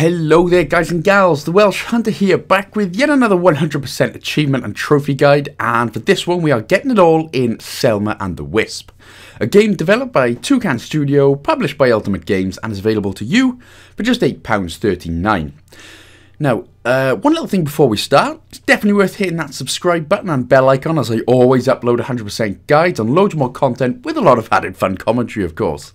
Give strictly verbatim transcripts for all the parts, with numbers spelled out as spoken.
Hello there guys and gals, the Welsh Hunter here, back with yet another one hundred percent achievement and trophy guide, and for this one we are getting it all in Selma and the Wisp, a game developed by Toucan Studios, published by Ultimate Games, and is available to you for just eight pounds thirty-nine. Now, uh, one little thing before we start, it's definitely worth hitting that subscribe button and bell icon, as I always upload one hundred percent guides and loads more content with a lot of added fun commentary, of course.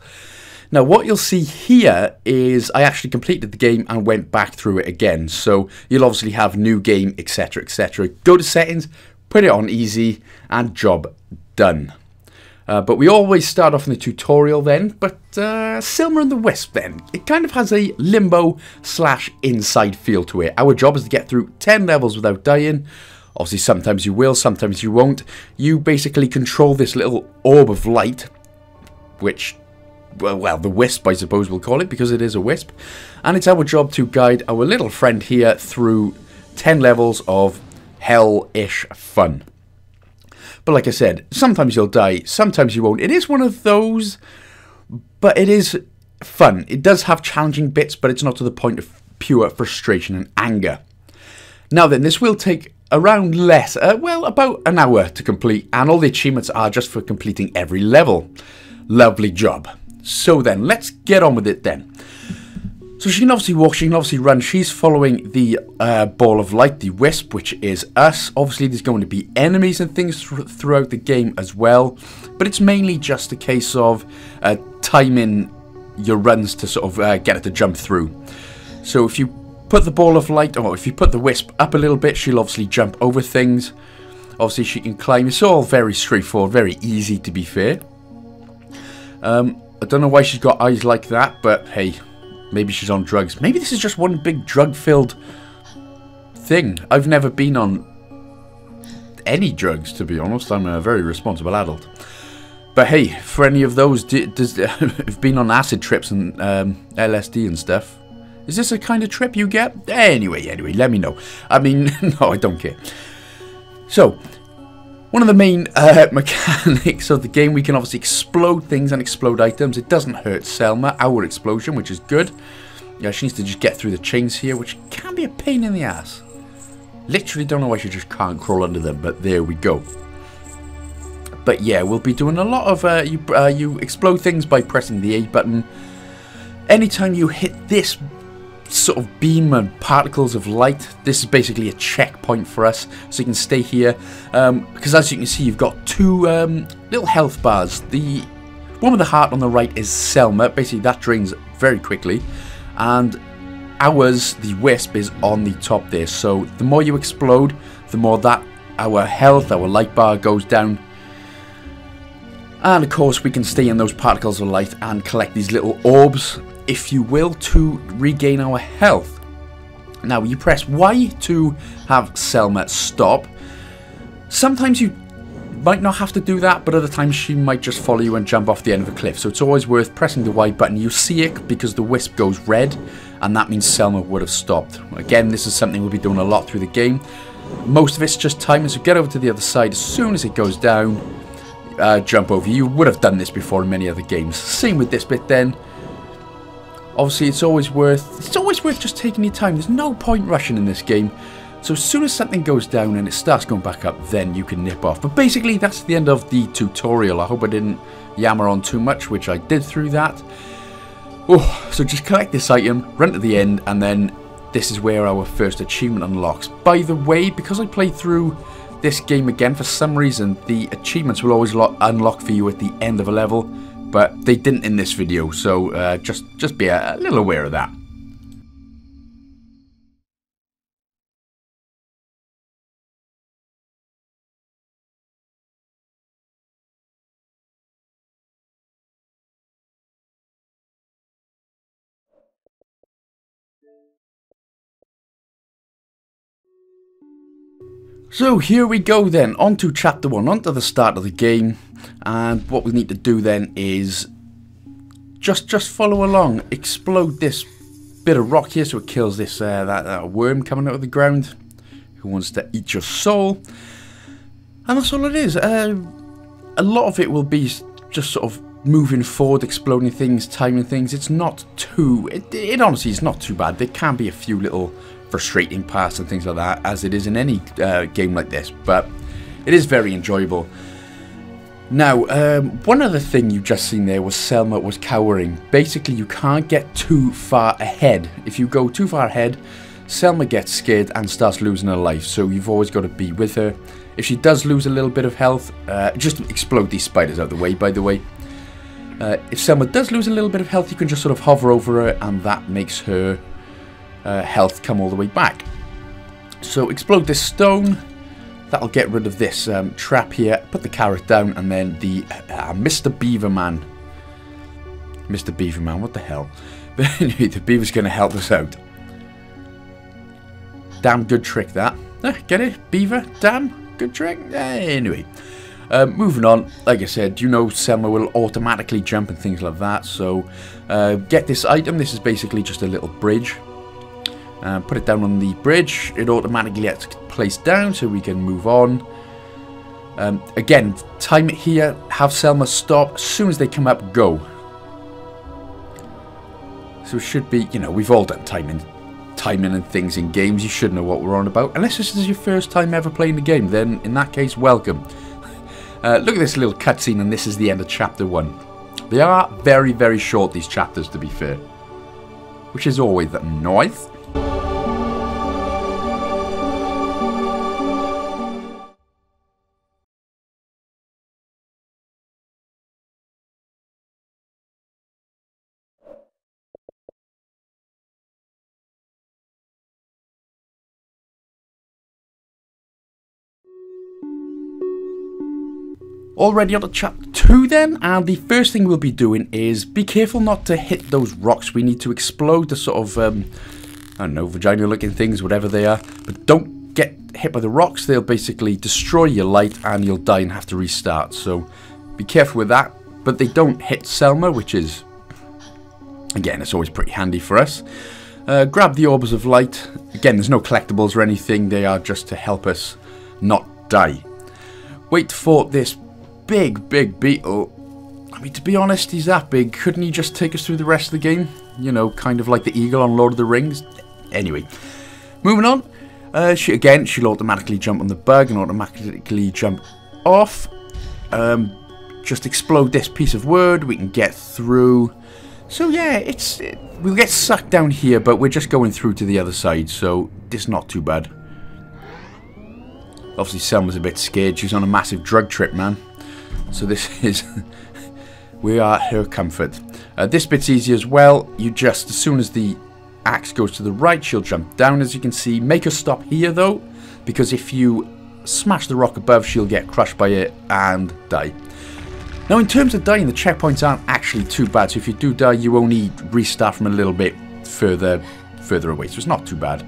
Now what you'll see here is I actually completed the game and went back through it again. So you'll obviously have new game, et cetera, et cetera. Go to settings, put it on easy, and job done. Uh, but we always start off in the tutorial then, but uh, Selma and the Wisp then. It kind of has a Limbo slash Inside feel to it. Our job is to get through ten levels without dying. Obviously sometimes you will, sometimes you won't. You basically control this little orb of light, which... well, the wisp, I suppose we'll call it, because it is a wisp. And it's our job to guide our little friend here through ten levels of hell-ish fun. But like I said, sometimes you'll die, sometimes you won't. It is one of those, but it is fun. It does have challenging bits, but it's not to the point of pure frustration and anger. Now then, this will take around less, uh, well, about an hour to complete, and all the achievements are just for completing every level. Lovely job. So then, let's get on with it then. So she can obviously walk, she can obviously run. She's following the uh, ball of light, the wisp, which is us. Obviously, there's going to be enemies and things th throughout the game as well. But it's mainly just a case of uh, timing your runs to sort of uh, get it to jump through. So if you put the ball of light, or if you put the wisp up a little bit, she'll obviously jump over things. Obviously, she can climb. It's all very straightforward, very easy to be fair. Um... I don't know why she's got eyes like that, but hey, maybe she's on drugs. Maybe this is just one big drug-filled thing. I've never been on any drugs, to be honest. I'm a very responsible adult. But hey, for any of those who've been on acid trips and um, L S D and stuff, is this a kind of trip you get? Anyway, anyway, let me know. I mean, no, I don't care. So... one of the main uh, mechanics of the game, we can obviously explode things and explode items. It doesn't hurt Selma, our explosion, which is good. Yeah, she needs to just get through the chains here, which can be a pain in the ass. Literally don't know why she just can't crawl under them, but there we go. But yeah, we'll be doing a lot of... Uh, you, uh, you explode things by pressing the A button. Anytime you hit this sort of beam and particles of light, this is basically a checkpoint for us, so you can stay here, um, because as you can see, you've got two um, little health bars. The one with the heart on the right is Selma, basically that drains very quickly, and ours, the wisp, is on the top there, so the more you explode, the more that our health, our light bar goes down. And of course we can stay in those particles of light and collect these little orbs, if you will, to regain our health. Now you press Y to have Selma stop. Sometimes you might not have to do that, but other times she might just follow you and jump off the end of a cliff. So it's always worth pressing the Y button. You see it because the wisp goes red, and that means Selma would have stopped. Again, this is something we'll be doing a lot through the game. Most of it's just timing, so get over to the other side as soon as it goes down. Uh, jump over. You would have done this before in many other games. Same with this bit then. Obviously, it's always worth it's always worth just taking your time. There's no point rushing in this game. So as soon as something goes down and it starts going back up, then you can nip off. But basically, that's the end of the tutorial. I hope I didn't yammer on too much, which I did through that. Oh, so just collect this item, run to the end, and then this is where our first achievement unlocks. By the way, because I played through this game again, for some reason, the achievements will always unlock for you at the end of a level. But they didn't in this video, so uh, just, just be a, a little aware of that. So here we go then, on to chapter one, on to the start of the game, and what we need to do then is just just follow along, explode this bit of rock here so it kills this uh, that, that worm coming out of the ground who wants to eat your soul, and that's all it is. Uh, a lot of it will be just sort of moving forward, exploding things, timing things. It's not too, it, it honestly is not too bad. There can be a few little frustrating parts and things like that, as it is in any uh, game like this, but it is very enjoyable. Now, um, one other thing you just seen there was Selma was cowering. Basically, you can't get too far ahead. If you go too far ahead, Selma gets scared and starts losing her life, so you've always got to be with her. If she does lose a little bit of health, uh, just explode these spiders out of the way, by the way. Uh, if Selma does lose a little bit of health, you can just sort of hover over her, and that makes her uh, health come all the way back. So explode this stone. That'll get rid of this um, trap here. Put the carrot down, and then the uh, Mister Beaver Man. Mister Beaver Man, what the hell? But anyway, the beaver's going to help us out. Damn good trick, that. Eh, get it? Beaver? Damn good trick? Eh, anyway. Um, moving on, like I said, you know Selma will automatically jump and things like that, so uh, get this item. This is basically just a little bridge. Uh, put it down on the bridge. It automatically gets placed down so we can move on. Um, again, time it here. Have Selma stop. As soon as they come up, go. So it should be, you know, we've all done timing, timing and things in games. You should know what we're on about. Unless this is your first time ever playing the game, then in that case, welcome. Uh, look at this little cutscene, and this is the end of chapter one. They are very, very short, these chapters, to be fair. Which is always the noise. Already on to chapter two then, and the first thing we'll be doing is be careful not to hit those rocks. We need to explode the sort of, um, I don't know, vagina looking things, whatever they are, but don't get hit by the rocks. They'll basically destroy your light and you'll die and have to restart, so be careful with that. But they don't hit Selma, which is, again, it's always pretty handy for us. Uh, grab the orbs of light. Again, there's no collectibles or anything, they are just to help us not die. Wait for this big, big beetle. I mean, to be honest, he's that big. Couldn't he just take us through the rest of the game? You know, kind of like the eagle on Lord of the Rings. Anyway, moving on. Uh, she Again, she'll automatically jump on the bug and automatically jump off. Um, just explode this piece of wood. We can get through. So yeah, it's it, we'll get sucked down here, but we're just going through to the other side, so it's not too bad. Obviously, Selma's a bit scared. She's on a massive drug trip, man. So this is, we are her comfort. Uh, this bit's easy as well. You just, as soon as the axe goes to the right, she'll jump down, as you can see. Make her stop here though, because if you smash the rock above, she'll get crushed by it and die. Now in terms of dying, the checkpoints aren't actually too bad. So if you do die, you only restart from a little bit further, further away. So it's not too bad.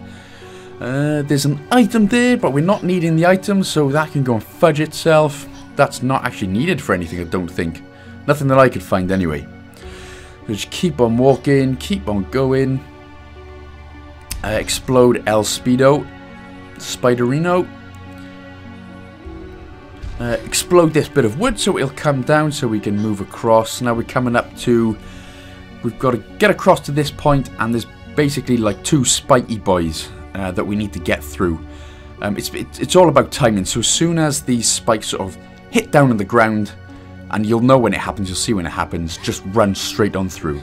Uh, there's an item there, but we're not needing the item, so that can go and fudge itself. That's not actually needed for anything, I don't think. Nothing that I could find anyway. So just keep on walking, keep on going. Uh, explode El Speedo. Spiderino. Uh, explode this bit of wood so it'll come down so we can move across. Now we're coming up to... We've got to get across to this point, and there's basically like two spiky boys uh, that we need to get through. Um, it's, it, it's all about timing, so as soon as these spikes sort of hit down on the ground, and you'll know when it happens, you'll see when it happens, just run straight on through.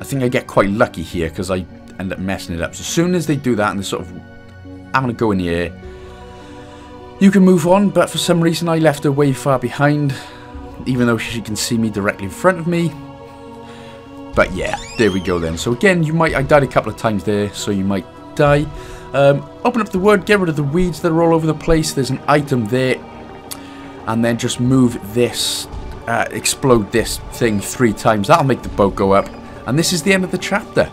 I think I get quite lucky here because I end up messing it up. So as soon as they do that and they sort of, I'm going to go in the air, you can move on, but for some reason I left her way far behind, even though she can see me directly in front of me. But yeah, there we go then. So again, you might, I died a couple of times there, so you might die. Um, open up the wood, get rid of the weeds that are all over the place. There's an item there. And then just move this, uh, explode this thing three times. That'll make the boat go up. And this is the end of the chapter.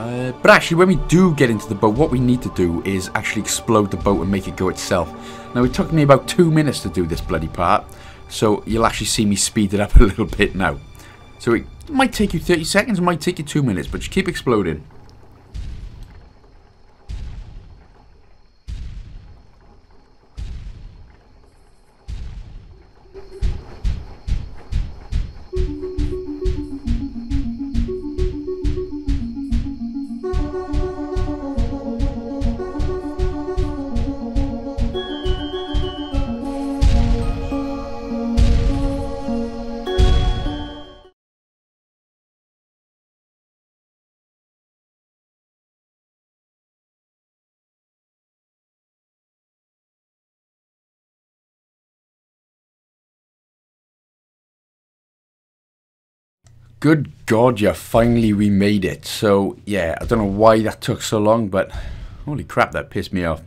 Uh, but actually, when we do get into the boat, what we need to do is actually explode the boat and make it go itself. Now, it took me about two minutes to do this bloody part. So you'll actually see me speed it up a little bit now. So it might take you thirty seconds, it might take you two minutes, but you keep exploding. Good God, yeah, finally we made it. So, yeah, I don't know why that took so long, but holy crap, that pissed me off.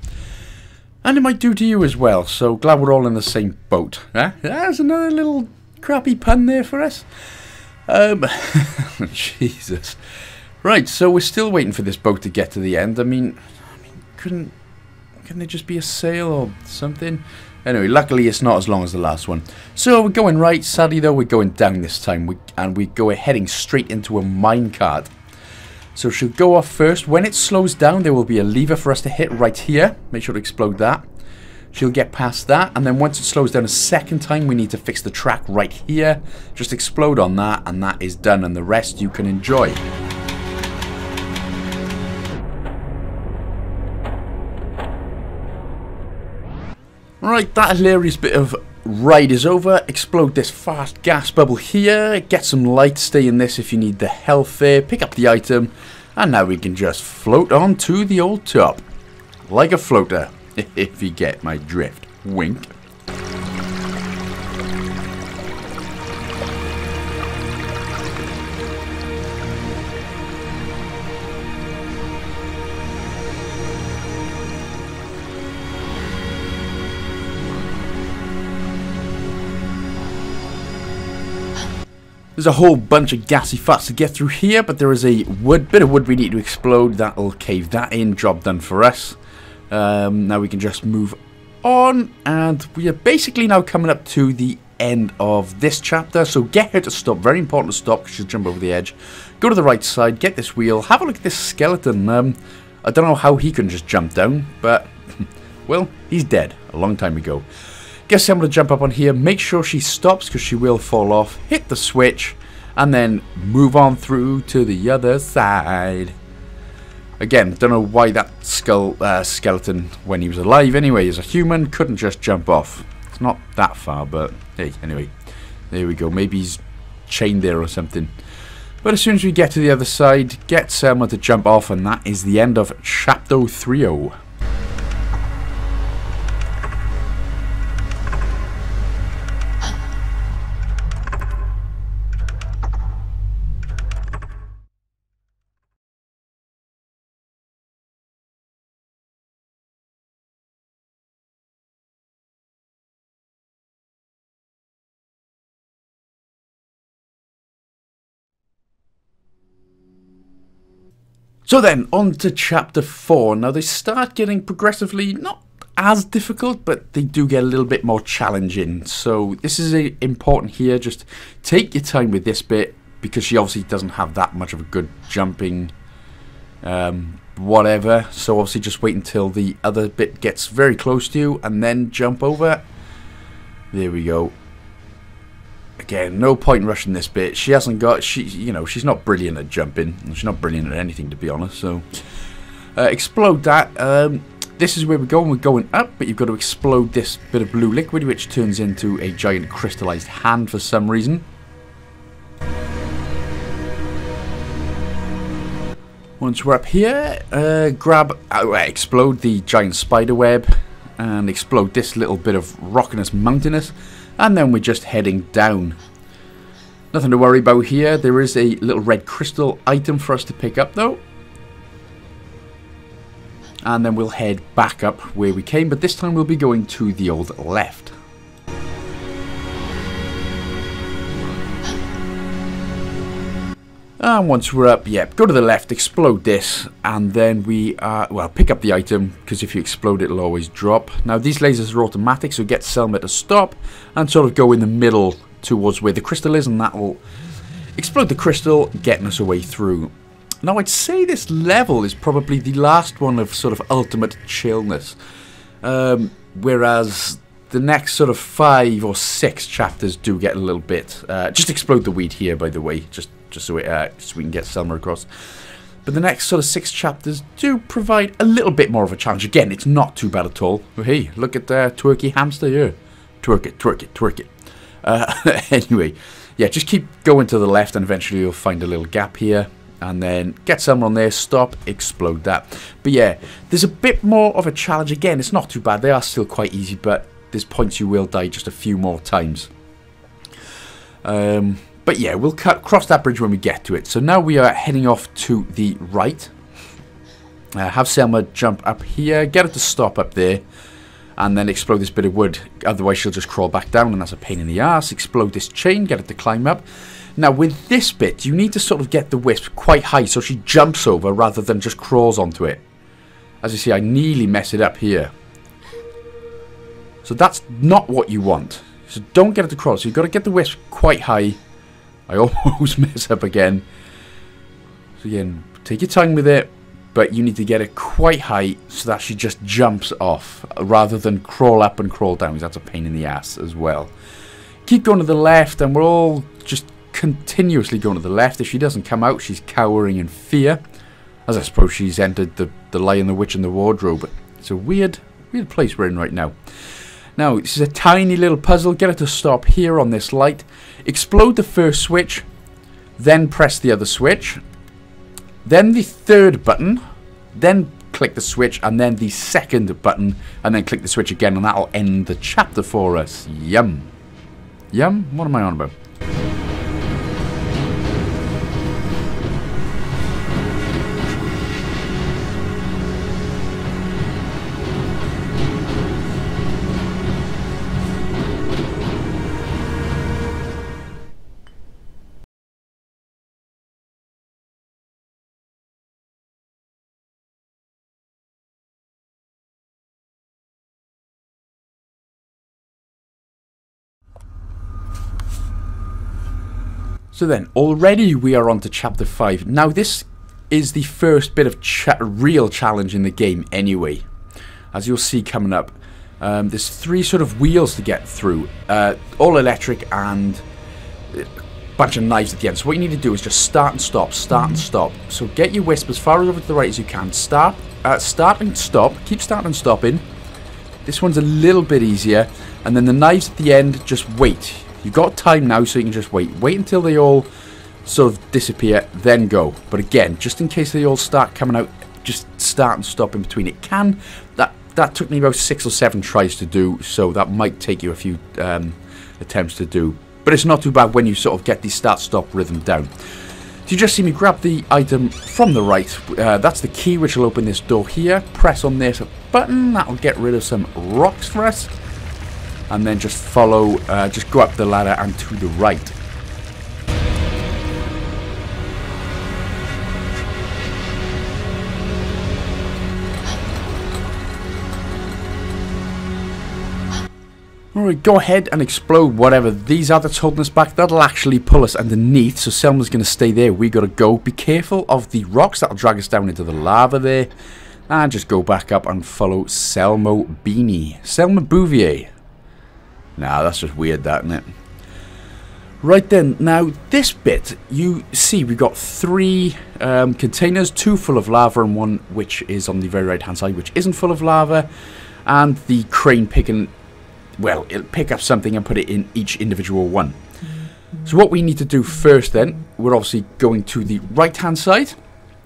And it might do to you as well, so glad we're all in the same boat. Huh? There's another little crappy pun there for us. Um, Jesus. Right, so we're still waiting for this boat to get to the end. I mean, I mean couldn't, couldn't there just be a sail or something? Anyway, luckily it's not as long as the last one. So we're going right. Sadly though, we're going down this time. We, and we go heading straight into a minecart. So she'll go off first. When it slows down, there will be a lever for us to hit right here. Make sure to explode that. She'll get past that. And then once it slows down a second time, we need to fix the track right here. Just explode on that, and that is done. And the rest you can enjoy. Right, that hilarious bit of ride is over. Explode this fast gas bubble here. Get some light. Stay in this if you need the health there. Pick up the item. And now we can just float on to the old top. Like a floater. If you get my drift. Wink. There's a whole bunch of gassy farts to get through here, but there is a wood, bit of wood we need to explode. That'll cave that in. Job done for us. Um, now we can just move on, and we are basically now coming up to the end of this chapter. So get her to stop. Very important to stop, because she'll jump over the edge. Go to the right side, get this wheel, have a look at this skeleton. Um, I don't know how he can just jump down, but, well, he's dead a long time ago. Guess I'm going to jump up on here, make sure she stops because she will fall off, hit the switch, and then move on through to the other side. Again, don't know why that skull uh, skeleton, when he was alive anyway, as a human, couldn't just jump off. It's not that far, but hey, anyway, there we go. Maybe he's chained there or something. But as soon as we get to the other side, get Selma to jump off, and that is the end of Chapter three oh. So then, on to Chapter four. Now they start getting progressively not as difficult, but they do get a little bit more challenging. So this is a, important here. Just take your time with this bit, because she obviously doesn't have that much of a good jumping um, whatever. So obviously just wait until the other bit gets very close to you, and then jump over. There we go. Again, no point in rushing this bit. She hasn't got, she, you know, she's not brilliant at jumping. She's not brilliant at anything, to be honest. So, uh, explode that. Um, this is where we're going. We're going up, but you've got to explode this bit of blue liquid, which turns into a giant crystallized hand for some reason. Once we're up here, uh, grab, uh, explode the giant spider web, and explode this little bit of rockiness, mountainous. And then we're just heading down. Nothing to worry about here. There is a little red crystal item for us to pick up though. And then we'll head back up where we came, but this time we'll be going to the old left. And once we're up, yep, yeah, go to the left, explode this, and then we, uh, well, pick up the item, because if you explode it, it'll always drop. Now, these lasers are automatic, so get Selma to stop, and sort of go in the middle towards where the crystal is, and that will explode the crystal, getting us away through. Now, I'd say this level is probably the last one of sort of ultimate chillness, um, whereas the next sort of five or six chapters do get a little bit, uh, just explode the weed here, by the way, just Just so, it, uh, so we can get Selma across. But the next sort of six chapters do provide a little bit more of a challenge. Again, it's not too bad at all. Oh, hey, look at that twerky hamster here. Twerk it, twerk it, twerk it. Uh, anyway, yeah, just keep going to the left and eventually you'll find a little gap here. And then get Selma on there, stop, explode that. But yeah, there's a bit more of a challenge. Again, it's not too bad. They are still quite easy, but there's points you will die just a few more times. Um... But yeah, we'll cut, cross that bridge when we get to it. So now we are heading off to the right. Uh, have Selma jump up here, get her to stop up there, and then explode this bit of wood. Otherwise she'll just crawl back down, and that's a pain in the ass. Explode this chain, get her to climb up. Now with this bit, you need to sort of get the wisp quite high so she jumps over rather than just crawls onto it. As you see, I nearly mess it up here. So that's not what you want. So don't get it to crawl. So you've got to get the wisp quite high. I almost mess up again. So again, take your time with it. But you need to get it quite high so that she just jumps off rather than crawl up and crawl down, because that's a pain in the ass as well. Keep going to the left, and we're all just continuously going to the left. If she doesn't come out, she's cowering in fear, as I suppose she's entered the, the Lion, the Witch and the Wardrobe. It's a weird, weird place we're in right now. Now, this is a tiny little puzzle. Get her to stop here on this light. Explode the first switch, then press the other switch. Then the third button, then click the switch, and then the second button, and then click the switch again, and that'll end the chapter for us. Yum. Yum? What am I on about? So then, already we are on to chapter five. Now this is the first bit of cha real challenge in the game anyway. As you'll see coming up, um, there's three sort of wheels to get through. Uh, all electric and a bunch of knives at the end. So what you need to do is just start and stop, start and stop. So get your wisp as far over to the right as you can. Start, uh, start and stop, keep starting and stopping. This one's a little bit easier. And then the knives at the end, just wait. You've got time now, so you can just wait. Wait until they all sort of disappear, then go. But again, just in case they all start coming out, just start and stop in between. It can. That that took me about six or seven tries to do, so that might take you a few um, attempts to do. But it's not too bad when you sort of get the start-stop rhythm down. So you just see me grab the item from the right. Uh, that's the key, which will open this door here. Press on this button. That'll get rid of some rocks for us. And then just follow, uh, just go up the ladder and to the right. Alright, go ahead and explode whatever these are that's holding us back. That'll actually pull us underneath, so Selma's going to stay there. We got to go. Be careful of the rocks. That'll drag us down into the lava there. And just go back up and follow Selma Beanie. Selma Bouvier. Nah, that's just weird, that, isn't it? Right then, now this bit, you see we've got three um, containers, two full of lava and one which is on the very right hand side, which isn't full of lava. And the crane picking, well, it'll pick up something and put it in each individual one. So what we need to do first then, we're obviously going to the right hand side.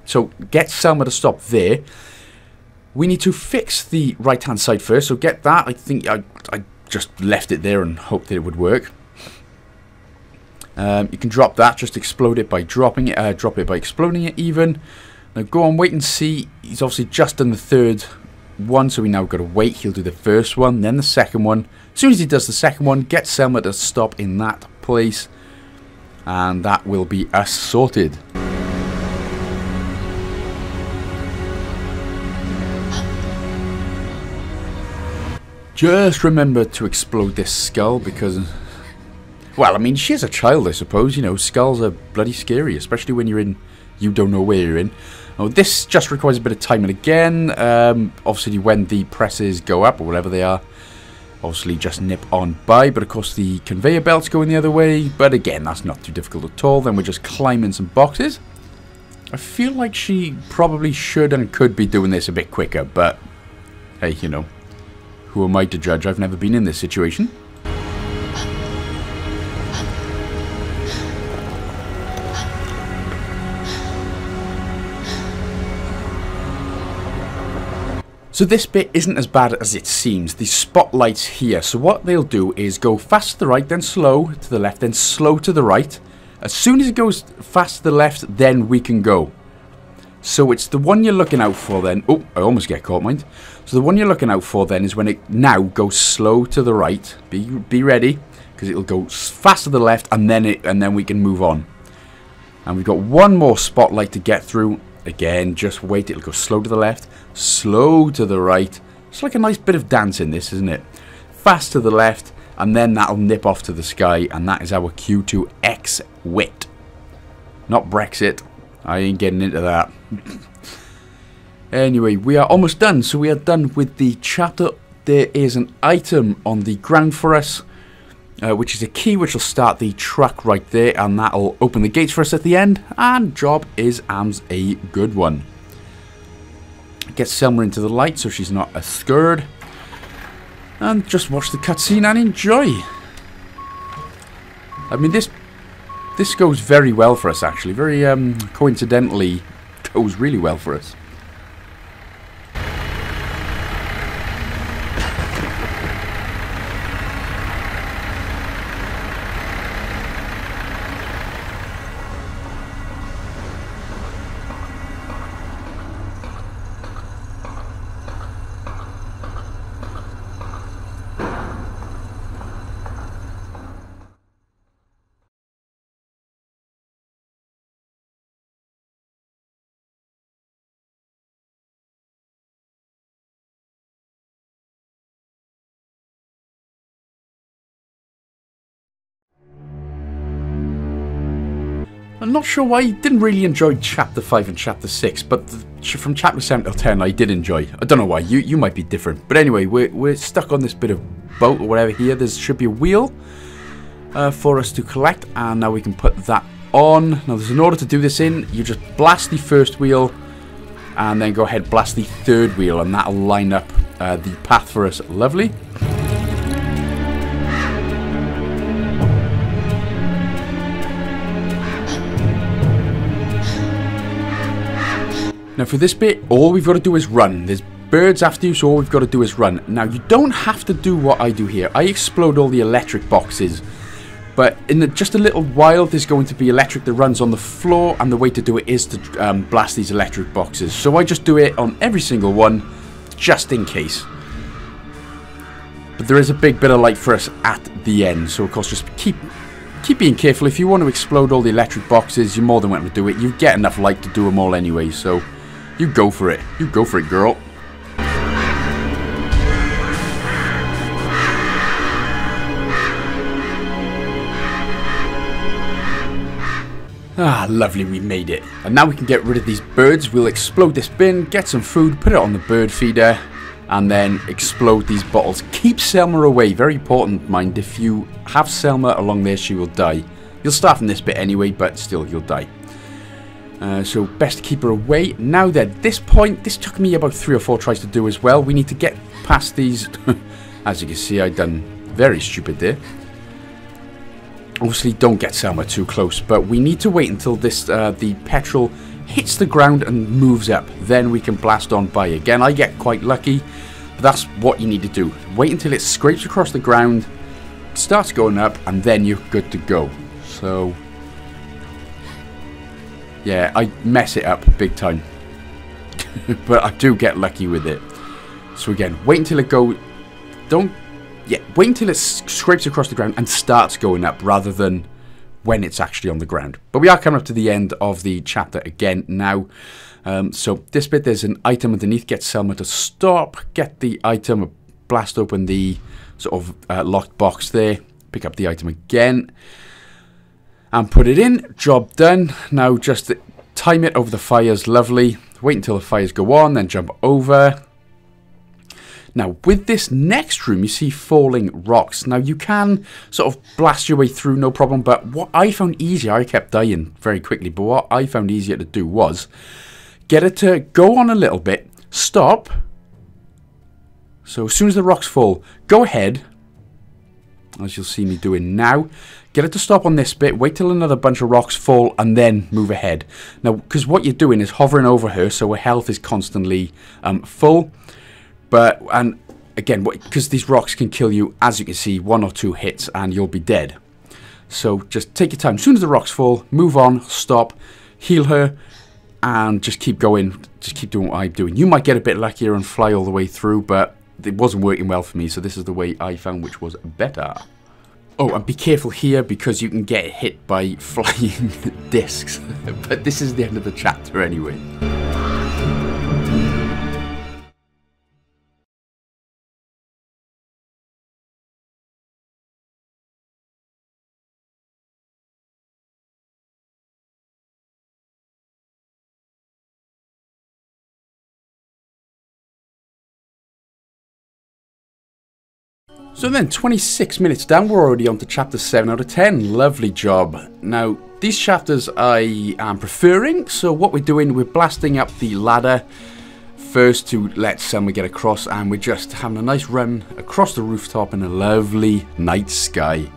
So get Selma to stop there. We need to fix the right-hand side first, so get that. I think I, I just left it there and hoped that it would work. Um, you can drop that, just explode it by dropping it, uh, drop it by exploding it even. Now go on, wait and see. He's obviously just done the third one, so we now got to wait. He'll do the first one, then the second one. As soon as he does the second one, get Selma to stop in that place, and that will be us sorted. Just remember to explode this skull because, well, I mean, she is a child, I suppose. You know, skulls are bloody scary, especially when you're in, you don't know where you're in. Now, this just requires a bit of timing again. Um, obviously, when the presses go up or whatever they are, obviously just nip on by. But, of course, the conveyor belt's going the other way. But, again, that's not too difficult at all. Then we're just climbing some boxes. I feel like she probably should and could be doing this a bit quicker. But, hey, you know. Who am I to judge? I've never been in this situation. So this bit isn't as bad as it seems. The spotlight's here. So what they'll do is go fast to the right, then slow to the left, then slow to the right. As soon as it goes fast to the left, then we can go. So it's the one you're looking out for then. Oh, I almost get caught, mind. So the one you're looking out for then is when it now goes slow to the right. Be be ready, because it'll go fast to the left, and then it and then we can move on. And we've got one more spotlight to get through. Again, just wait. It'll go slow to the left, slow to the right. It's like a nice bit of dance in this, isn't it? Fast to the left, and then that'll nip off to the sky, and that is our cue to exit. Not Brexit. I ain't getting into that. Anyway, we are almost done. So we are done with the chapter. There is an item on the ground for us, uh, which is a key which will start the track right there, and that'll open the gates for us at the end. And job is Am's a good one. Get Selma into the light so she's not a scared. And just watch the cutscene and enjoy. I mean, this... This goes very well for us, actually. Very um, coincidentally, goes really well for us. I'm not sure why I didn't really enjoy Chapter five and Chapter six, but the, from Chapter seven till ten I did enjoy. I don't know why, you you might be different. But anyway, we're, we're stuck on this bit of boat or whatever here. There should be a wheel uh, for us to collect, and now we can put that on. Now there's an order to do this in. You just blast the first wheel, and then go ahead blast the third wheel, and that'll line up uh, the path for us. Lovely. Now for this bit, all we've got to do is run. There's birds after you, so all we've got to do is run. Now you don't have to do what I do here. I explode all the electric boxes. But in the, just a little while, there's going to be electric that runs on the floor, and the way to do it is to um, blast these electric boxes. So I just do it on every single one, just in case. But there is a big bit of light for us at the end, so of course just keep... Keep being careful. If you want to explode all the electric boxes, you're more than welcome to do it. You get enough light to do them all anyway, so you go for it. You go for it, girl. Ah, lovely, we made it. And now we can get rid of these birds. We'll explode this bin, get some food, put it on the bird feeder, and then explode these bottles. Keep Selma away. Very important, mind. If you have Selma along there, she will die. You'll start from this bit anyway, but still, you'll die. Uh, so best to keep her away. Now then, this point, this took me about three or four tries to do as well. We need to get past these. As you can see, I've done very stupid there. Obviously, don't get Selma too close, but we need to wait until this uh, the petrol hits the ground and moves up. Then we can blast on by again. I get quite lucky, but that's what you need to do. Wait until it scrapes across the ground, starts going up, and then you're good to go. So, yeah, I mess it up big time. But I do get lucky with it. So again, wait until it go... Don't... Yeah, wait until it scrapes across the ground and starts going up, rather than when it's actually on the ground. But we are coming up to the end of the chapter again now. Um, so this bit, there's an item underneath. Get Selma to stop. Get the item. Blast open the sort of uh, locked box there. Pick up the item again. And put it in. Job done. Now just time it over the fires. Lovely. Wait until the fires go on. Then jump over. Now, with this next room, you see falling rocks. Now, you can sort of blast your way through, no problem. But what I found easier, I kept dying very quickly. But what I found easier to do was get it to go on a little bit, stop. So, as soon as the rocks fall, go ahead, as you'll see me doing now. Get it to stop on this bit, wait till another bunch of rocks fall, and then move ahead. Now, because what you're doing is hovering over her, so her health is constantly um, full. But, and again, because these rocks can kill you, as you can see, one or two hits and you'll be dead. So just take your time. As soon as the rocks fall, move on, stop, heal her, and just keep going. Just keep doing what I'm doing. You might get a bit luckier and fly all the way through, but it wasn't working well for me, so this is the way I found which was better. Oh, and be careful here because you can get hit by flying discs. But this is the end of the chapter anyway. So then, twenty-six minutes down, we're already on to chapter seven out of ten. Lovely job. Now, these chapters I am preferring, so what we're doing, we're blasting up the ladder first to let Selma get across, and we're just having a nice run across the rooftop in a lovely night sky.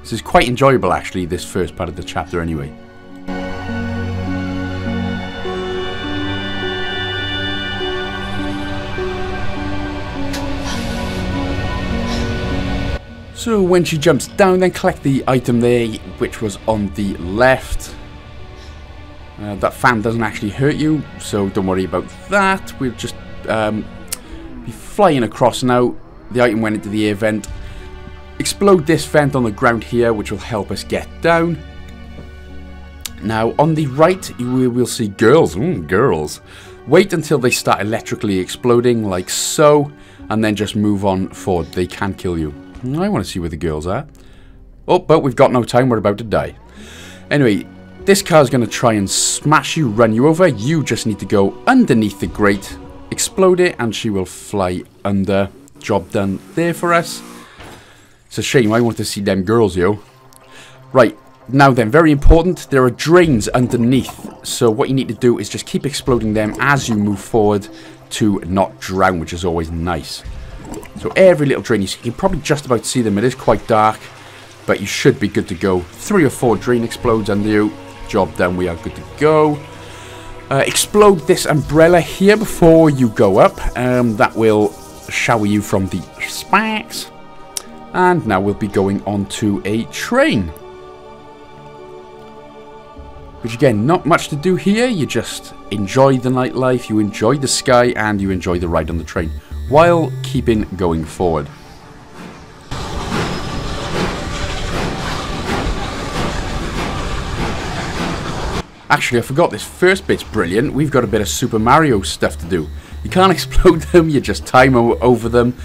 This is quite enjoyable, actually, this first part of the chapter anyway. So when she jumps down, then collect the item there, which was on the left. Uh, that fan doesn't actually hurt you, so don't worry about that. We'll just um, be flying across now. The item went into the air vent. Explode this vent on the ground here, which will help us get down. Now, on the right, you will see girls. Mm, girls. Wait until they start electrically exploding, like so, and then just move on forward. They can kill you. I want to see where the girls are. Oh, but we've got no time. We're about to die. Anyway, this car's going to try and smash you, run you over. You just need to go underneath the grate, explode it, and she will fly under. Job done there for us. It's a shame. I want to see them girls, yo. Right. Now then, very important. There are drains underneath. So what you need to do is just keep exploding them as you move forward to not drown, which is always nice. So every little drain, you can probably just about see them. It is quite dark, but you should be good to go. Three or four drain explodes under you. Job done, we are good to go. Uh, explode this umbrella here before you go up. Um, that will shower you from the sparks. And now we'll be going on to a train. Which again, not much to do here. You just enjoy the nightlife, you enjoy the sky, and you enjoy the ride on the train, while keeping going forward. Actually, I forgot this first bit's brilliant. We've got a bit of Super Mario stuff to do. You can't explode them, you just time over them.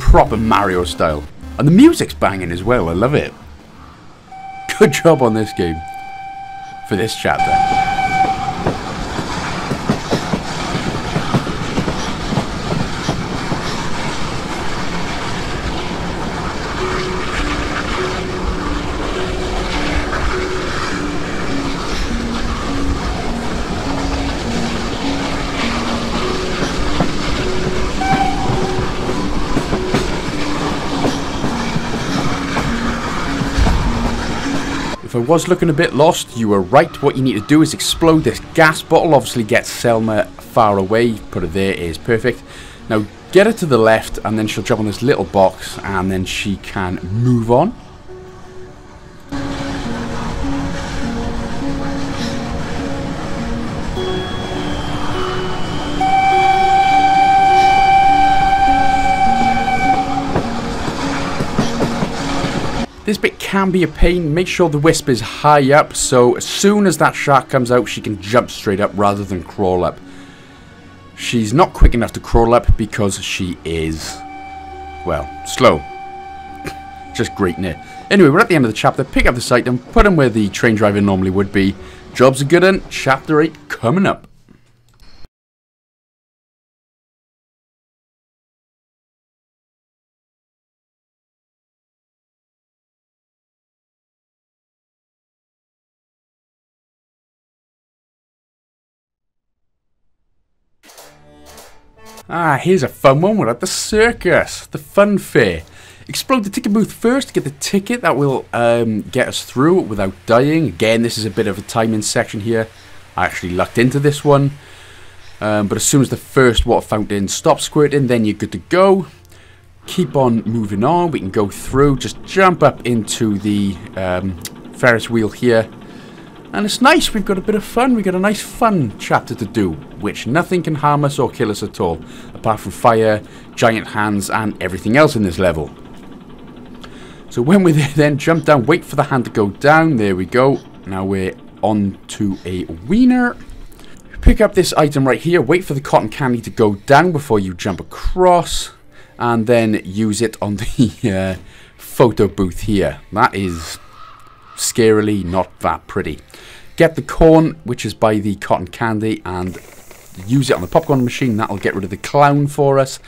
Proper Mario style. And the music's banging as well, I love it. Good job on this game. For this chapter. If I was looking a bit lost, you were right. What you need to do is explode this gas bottle. Obviously get Selma far away. Put her there, it is perfect. Now get her to the left and then she'll jump on this little box and then she can move on. This bit can be a pain. Make sure the Wisp is high up, so as soon as that shark comes out, she can jump straight up rather than crawl up. She's not quick enough to crawl up because she is, well, slow. Just grating it. Anyway, we're at the end of the chapter. Pick up this item, put them where the train driver normally would be. Job's a good one. Chapter eight coming up. Ah, here's a fun one. We're at the circus, the fun fair. Explode the ticket booth first to get the ticket. That will um, get us through without dying. Again, this is a bit of a timing section here. I actually lucked into this one. Um, but as soon as the first water fountain stops squirting, then you're good to go. keep on moving on. We can go through, just jump up into the um, Ferris wheel here. And it's nice, we've got a bit of fun, we've got a nice fun chapter to do, which nothing can harm us or kill us at all, apart from fire, giant hands and everything else in this level. So when we're there then, jump down, wait for the hand to go down, there we go, now we're on to a wiener. Pick up this item right here, wait for the cotton candy to go down before you jump across, and then use it on the uh, photo booth here. That is scarily not that pretty. Get the corn, which is by the cotton candy, and use it on the popcorn machine. That'll get rid of the clown for us,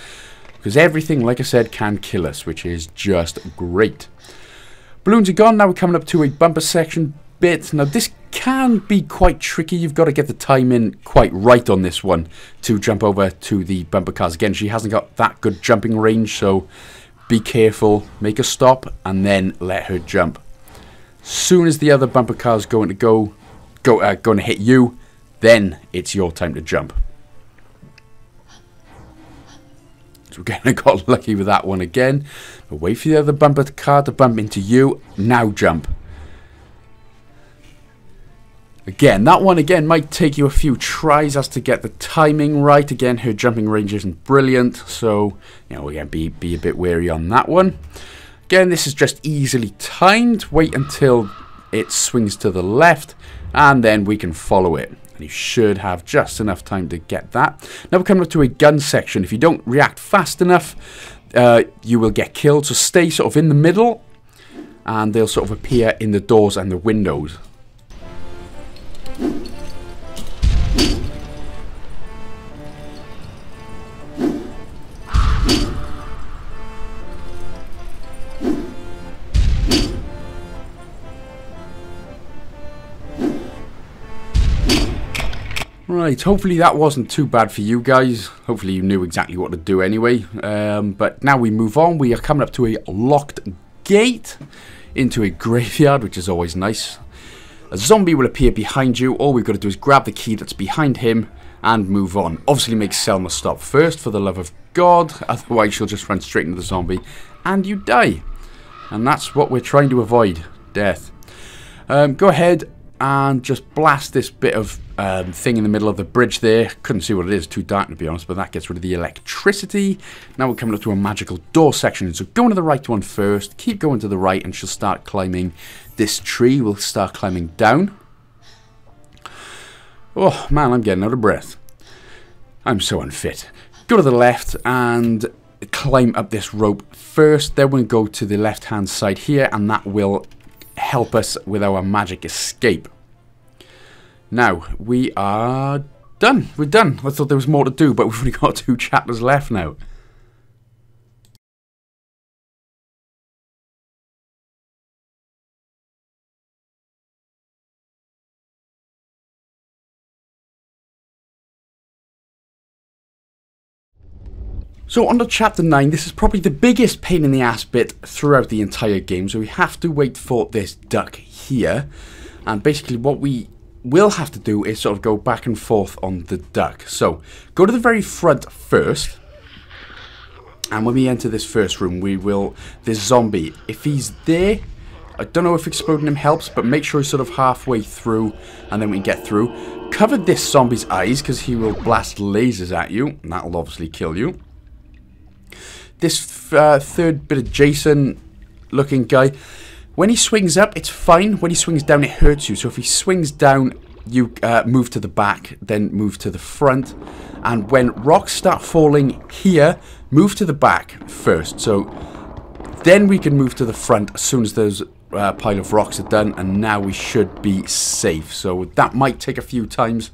because everything, like I said, can kill us, which is just great. Balloons are gone. Now we're coming up to a bumper section bit. Now this can be quite tricky. You've got to get the time in quite right on this one to jump over to the bumper cars. Again, she hasn't got that good jumping range, so be careful. Make a stop and then let her jump. Soon as the other bumper car is going to go, go, uh, going to hit you, then it's your time to jump. So we kind of got lucky with that one again. But wait for the other bumper car to bump into you. Now jump. Again, that one again might take you a few tries as to get the timing right. Again, her jumping range isn't brilliant, so you know, again, be be a bit wary on that one. Again, this is just easily timed. Wait until it swings to the left, and then we can follow it. And you should have just enough time to get that. Now we're coming up to a gun section. If you don't react fast enough, uh, you will get killed. So stay sort of in the middle, and they'll sort of appear in the doors and the windows. Right, hopefully that wasn't too bad for you guys. Hopefully you knew exactly what to do anyway. Um, but now we move on. We are coming up to a locked gate into a graveyard, which is always nice. A zombie will appear behind you. All we've got to do is grab the key that's behind him and move on. Obviously make Selma stop first, for the love of God. Otherwise she'll just run straight into the zombie and you die. And that's what we're trying to avoid, death. Um, go ahead and just blast this bit of um, thing in the middle of the bridge there. Couldn't see what it is, too dark to be honest, but that gets rid of the electricity. Now we're coming up to a magical door section, so go into the right one first, keep going to the right, and she'll start climbing this tree. We'll start climbing down. Oh man, I'm getting out of breath. I'm so unfit. Go to the left and climb up this rope first, then we'll go to the left hand side here, and that will help us with our magic escape. Now we are done. We're done. I thought there was more to do, but we've only got two chapters left now. So on to chapter nine, this is probably the biggest pain in the ass bit throughout the entire game, so we have to wait for this duck here, and basically what we will have to do is sort of go back and forth on the duck. So, go to the very front first, and when we enter this first room, we will, this zombie, if he's there, I don't know if exploding him helps, but make sure he's sort of halfway through, and then we can get through. Cover this zombie's eyes, because he will blast lasers at you, and that'll obviously kill you. This uh, third bit of Jason looking guy, when he swings up it's fine, when he swings down it hurts you. So if he swings down you uh, move to the back, then move to the front, and when rocks start falling here, move to the back first, so then we can move to the front as soon as those uh, pile of rocks are done, and now we should be safe. So that might take a few times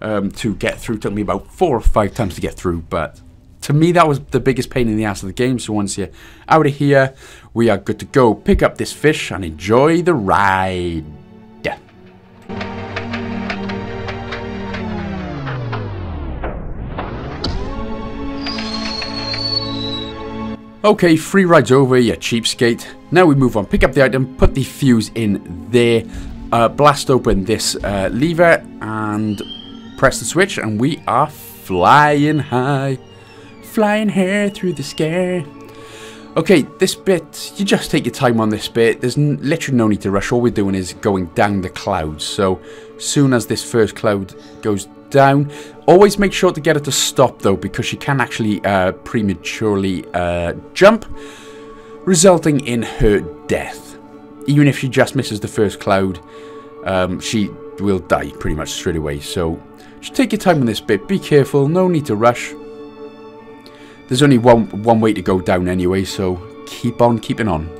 um, to get through. Took me about four or five times to get through, but to me, that was the biggest pain in the ass of the game. So once you're out of here, we are good to go. Pick up this fish and enjoy the ride. Okay, free ride's over, you cheapskate. Now we move on. Pick up the item, put the fuse in there, uh, blast open this uh, lever, and press the switch, and we are flying high. Flying hair through the sky. Okay, this bit, you just take your time on this bit. There's n literally no need to rush. All we're doing is going down the clouds. So, soon as this first cloud goes down, always make sure to get it to stop, though, because she can actually uh, prematurely uh, jump, resulting in her death. Even if she just misses the first cloud, um, she will die pretty much straight away. So, just take your time on this bit. Be careful. No need to rush. There's only one one way to go down anyway, so keep on keeping on.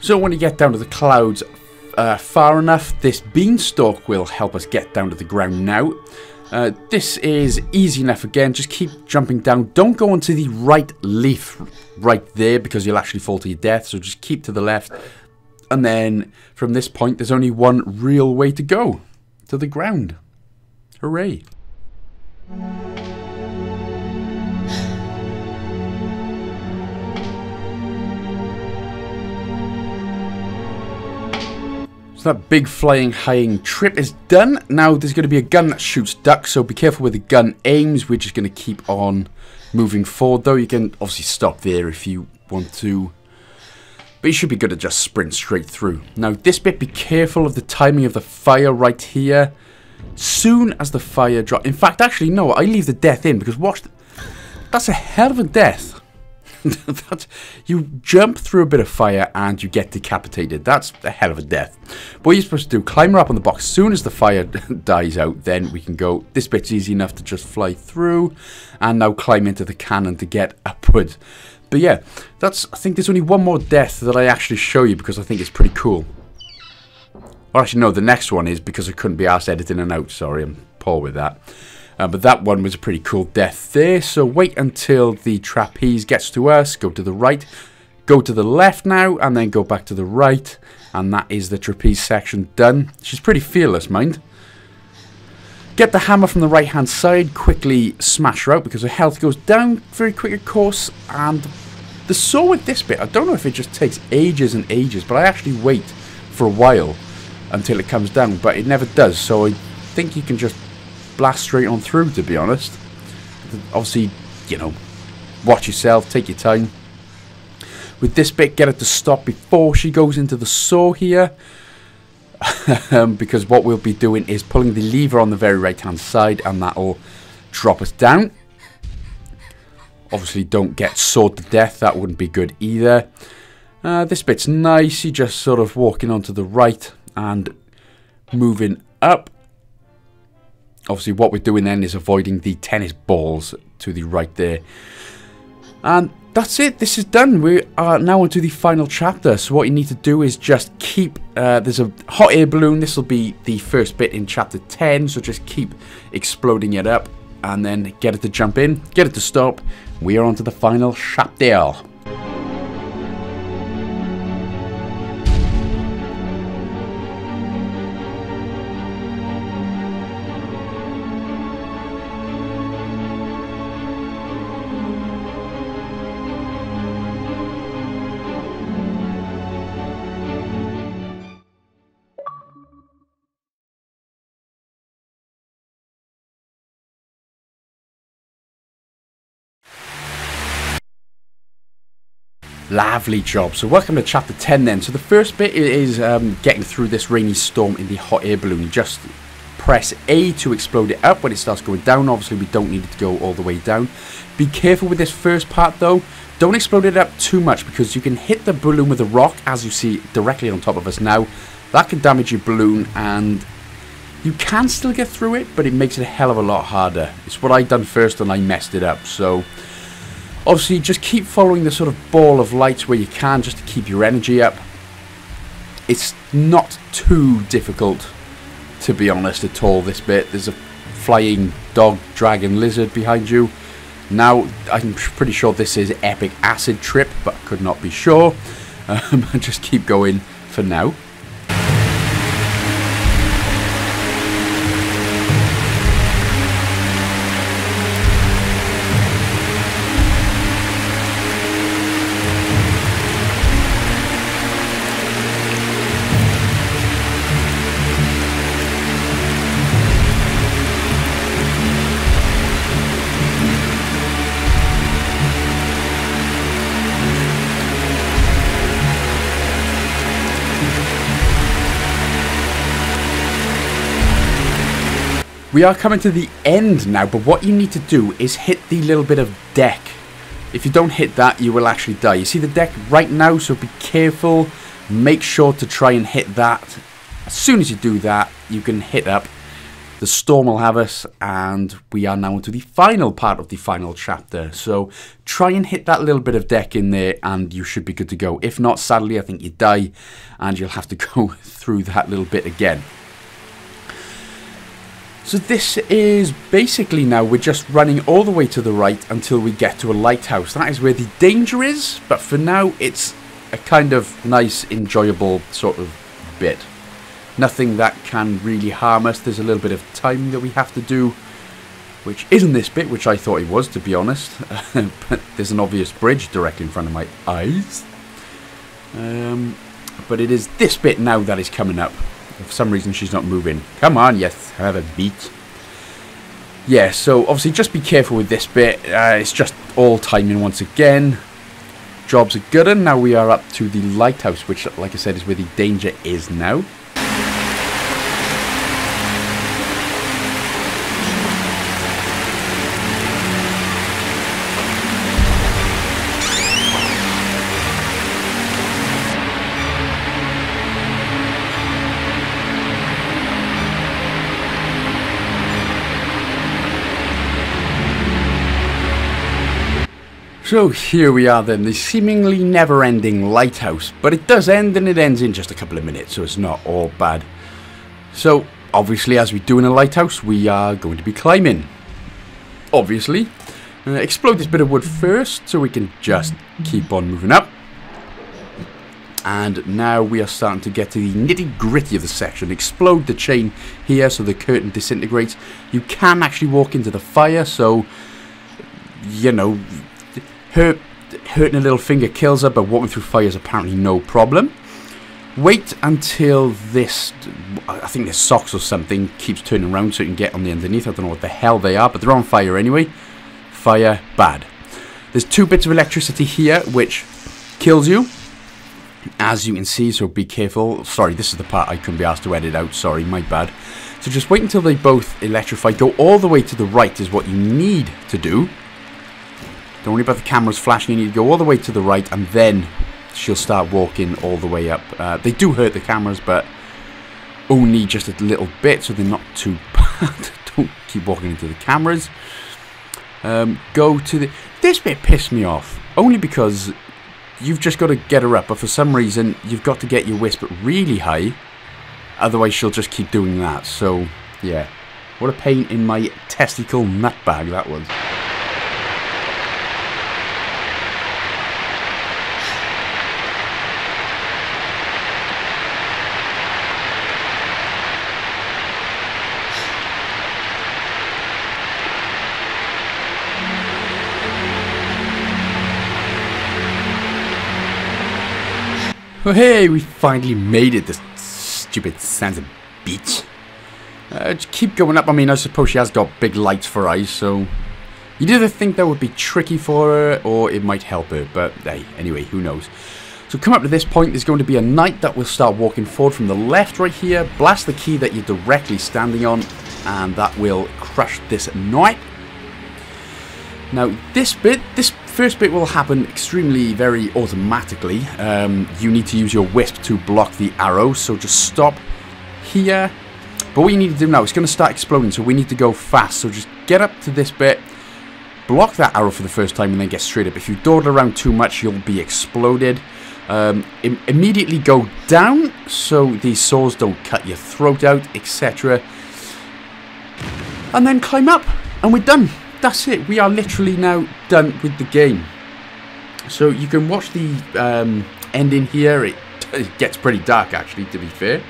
So when you get down to the clouds, Uh, far enough, this beanstalk will help us get down to the ground now. Uh, this is easy enough again, just keep jumping down. Don't go onto the right leaf right there because you'll actually fall to your death, so just keep to the left. And then from this point, there's only one real way to go, to the ground. Hooray. That big flying high-ing trip is done. Now there's going to be a gun that shoots ducks, so be careful where the gun aims. We're just going to keep on moving forward, though. You can obviously stop there if you want to, but you should be good to just sprint straight through. Now this bit, be careful of the timing of the fire right here. Soon as the fire drops, in fact, actually no, I leave the death in because watch, the, that's a hell of a death. That's, you jump through a bit of fire and you get decapitated. That's a hell of a death. But what you're supposed to do, climb her up on the box. As soon as the fire dies out, then we can go. This bit's easy enough to just fly through and now climb into the cannon to get upward. But yeah, that's. I think there's only one more death that I actually show you because I think it's pretty cool. Or actually, no, the next one is because I couldn't be arsed editing and out. Sorry, I'm poor with that. Uh, but that one was a pretty cool death there, so wait until the trapeze gets to us, go to the right, go to the left now, and then go back to the right, and that is the trapeze section done. She's pretty fearless, mind. Get the hammer from the right hand side, quickly smash her out, because her health goes down very quick, of course, and the saw with this bit, I don't know if it just takes ages and ages, but I actually wait for a while until it comes down, but it never does, so I think you can just blast straight on through, to be honest. Obviously, you know, watch yourself, take your time. With this bit, get it to stop before she goes into the saw here. Because what we'll be doing is pulling the lever on the very right hand side and that'll drop us down. Obviously, don't get sawed to death, that wouldn't be good either. Uh, this bit's nice, you're just sort of walking onto the right and moving up. Obviously, what we're doing then is avoiding the tennis balls to the right there. And that's it. This is done. We are now onto the final chapter. So what you need to do is just keep... Uh, there's a hot air balloon. This will be the first bit in chapter ten. So just keep exploding it up. And then get it to jump in. Get it to stop. We are onto the final chapter. Lovely job. So welcome to chapter ten then. So the first bit is um, getting through this rainy storm in the hot air balloon. You just press A to explode it up when it starts going down. Obviously we don't need it to go all the way down. Be careful with this first part though. Don't explode it up too much because you can hit the balloon with a rock, as you see directly on top of us now. That can damage your balloon and you can still get through it, but it makes it a hell of a lot harder. It's what I done first and I messed it up. So obviously, just keep following the sort of ball of lights where you can, just to keep your energy up. It's not too difficult, to be honest, at all, this bit. There's a flying dog, dragon, lizard behind you. Now, I'm pretty sure this is Epic Acid Trip, but I could not be sure. Um, just keep going for now. We are coming to the end now, but what you need to do is hit the little bit of deck. If you don't hit that, you will actually die. You see the deck right now, so be careful. Make sure to try and hit that. As soon as you do that, you can hit up. The storm will have us, and we are now into the final part of the final chapter. So try and hit that little bit of deck in there, and you should be good to go. If not, sadly, I think you die, and you'll have to go through that little bit again. So this is basically now we're just running all the way to the right until we get to a lighthouse. That is where the danger is, but for now it's a kind of nice, enjoyable sort of bit. Nothing that can really harm us. There's a little bit of time that we have to do, which isn't this bit, which I thought it was, to be honest. But there's an obvious bridge directly in front of my eyes. Um, but it is this bit now that is coming up. For some reason, she's not moving. Come on, yes, have a beat. Yeah, so obviously just be careful with this bit. Uh, it's just all timing once again. Jobs are good, and now we are up to the lighthouse, which, like I said, is where the danger is now. So here we are then, the seemingly never-ending lighthouse, but it does end, and it ends in just a couple of minutes, so it's not all bad. So obviously, as we do in a lighthouse, we are going to be climbing, obviously. Uh, explode this bit of wood first, so we can just keep on moving up. And now we are starting to get to the nitty-gritty of the section. Explode the chain here, so the curtain disintegrates. You can actually walk into the fire, so, you know, Her, hurting a little finger kills her, but walking through fire is apparently no problem. Wait until this, I think this socks or something keeps turning around so you can get on the underneath. I don't know what the hell they are, but they're on fire anyway. Fire, bad. There's two bits of electricity here, which kills you, as you can see, so be careful. Sorry, this is the part I couldn't be asked to edit out. Sorry, my bad. So just wait until they both electrify. Go all the way to the right is what you need to do. Don't worry about the cameras flashing. You need to go all the way to the right, and then she'll start walking all the way up. Uh, they do hurt the cameras, but only just a little bit, so they're not too bad. Don't keep walking into the cameras. Um, go to the... This bit pissed me off, only because you've just got to get her up, but for some reason, you've got to get your Wisp really high, otherwise she'll just keep doing that. So, yeah. What a pain in my testicle nutbag that was. Oh, hey, we finally made it, this stupid sons of a bitch. Uh, just keep going up. I mean, I suppose she has got big lights for eyes, so you'd either think that would be tricky for her, or it might help her, but hey, anyway, who knows. So come up to this point, there's going to be a knight that will start walking forward from the left right here, blast the key that you're directly standing on, and that will crush this knight. Now, this bit, this first bit will happen extremely, very automatically. Um, you need to use your Wisp to block the arrow, so just stop here. But what you need to do now, it's going to start exploding, so we need to go fast. So just get up to this bit, block that arrow for the first time, and then get straight up. If you dawdle around too much, you'll be exploded. Um, im- immediately go down, so these swords don't cut your throat out, et cetera. And then climb up, and we're done. That's it. We are literally now done with the game. So you can watch the um, ending here. It, it gets pretty dark, actually, to be fair.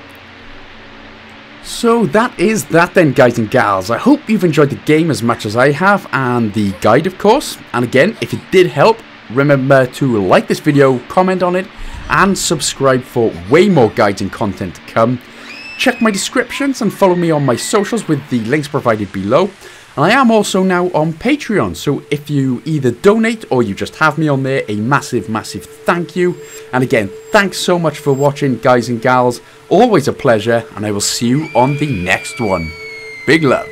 So that is that then, guys and gals. I hope you've enjoyed the game as much as I have, and the guide, of course. And again, if it did help, remember to like this video, comment on it, and subscribe for way more guides and content to come. Check my descriptions and follow me on my socials with the links provided below. I am also now on Patreon, so if you either donate or you just have me on there, a massive, massive thank you. And again, thanks so much for watching, guys and gals. Always a pleasure, and I will see you on the next one. Big love.